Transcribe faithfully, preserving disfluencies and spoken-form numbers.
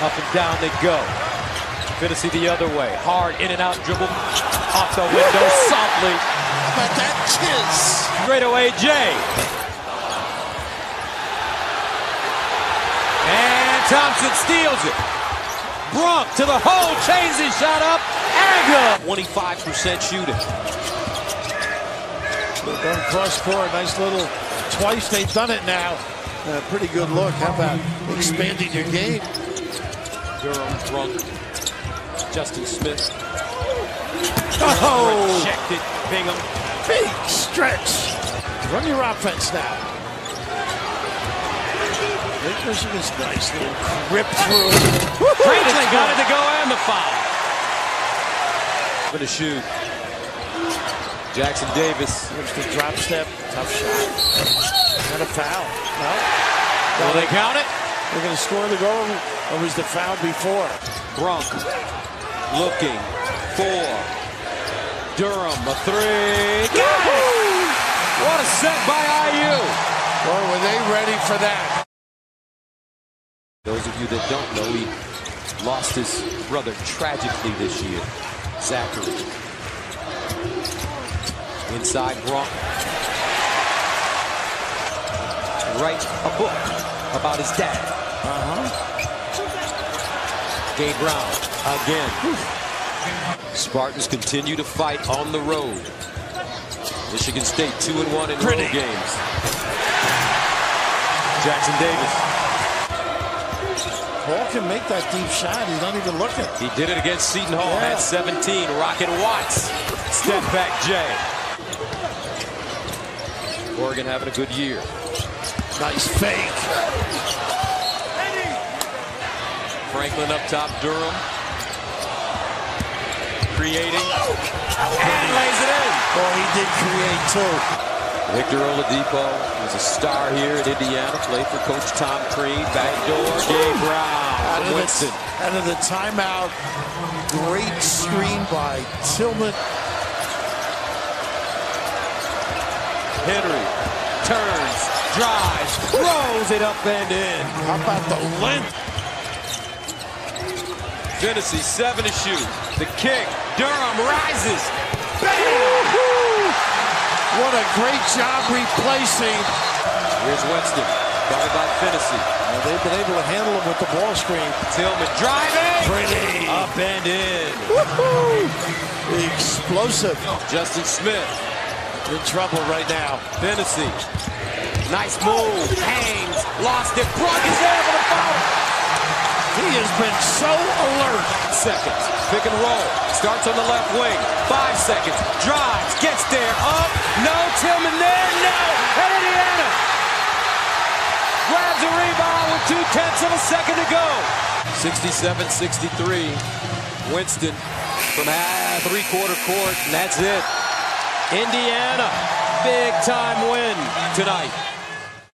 Up and down they go. Fantasy the other way. Hard in and out dribble. Off the window softly. How about that kiss? Straight away, Jay. And Thompson steals it. Brunk to the hole. Chains his shot up. And good. twenty-five percent shooting. Look on cross court. Nice little twice they've done it now. Uh, pretty good look. How about expanding your game? Durham, Brunk. Justin Smith. Oh! Rejected Bingham. Big stretch. Run your offense now. Michigan's nice little rip through. Creighton's got it to go and the foul. Going to shoot. Jackson Davis. Here's the drop step. Tough shot. And a foul. No. Will they count it? They're going to score the goal. Or was the foul before? Brunk looking for Durham. A three. Got it! What a set by I U. Or were they ready for that? Those of you that don't know, he lost his brother tragically this year. Zachary. Inside Brunk. Write a book about his dad. Uh-huh. Gabe Brown again. Whew. Spartans continue to fight on the road. Michigan State two and one in Pretty. road games. Jackson Davis. Paul can make that deep shot. He's not even looking. He did it against Seton Hall. Yeah. Had seventeen. Rocket Watts. Step back, Jay. Oregon having a good year. Nice fake. Franklin up top, Durham. Creating. And lays it in. Well, he did create, too. Victor Oladipo was a star here at Indiana. Played for Coach Tom Crean. Backdoor, Jay Brown. Out of, Winston. The, out of the timeout, great screen by Tillman. Henry turns. Drives, throws it up and in. How about the length? Tennessee, seven to shoot. The kick. Durham rises. Bam! What a great job replacing. Here's Winston. Guarded by Tennessee. Well, they've been able to handle him with the ball screen. Tillman driving. Pretty. Up and in. Woo-hoo! Explosive. Justin Smith. In trouble right now. Tennessee. Nice move, hangs, lost it, Brunk is there for the foul. He has been so alert. Seconds, pick and roll, starts on the left wing, five seconds, drives, gets there, up, no, Tillman there, no, and Indiana grabs a rebound with two-tenths of a second to go. sixty-seven sixty-three, Winston from half, three-quarter court, and that's it. Indiana, big-time win tonight.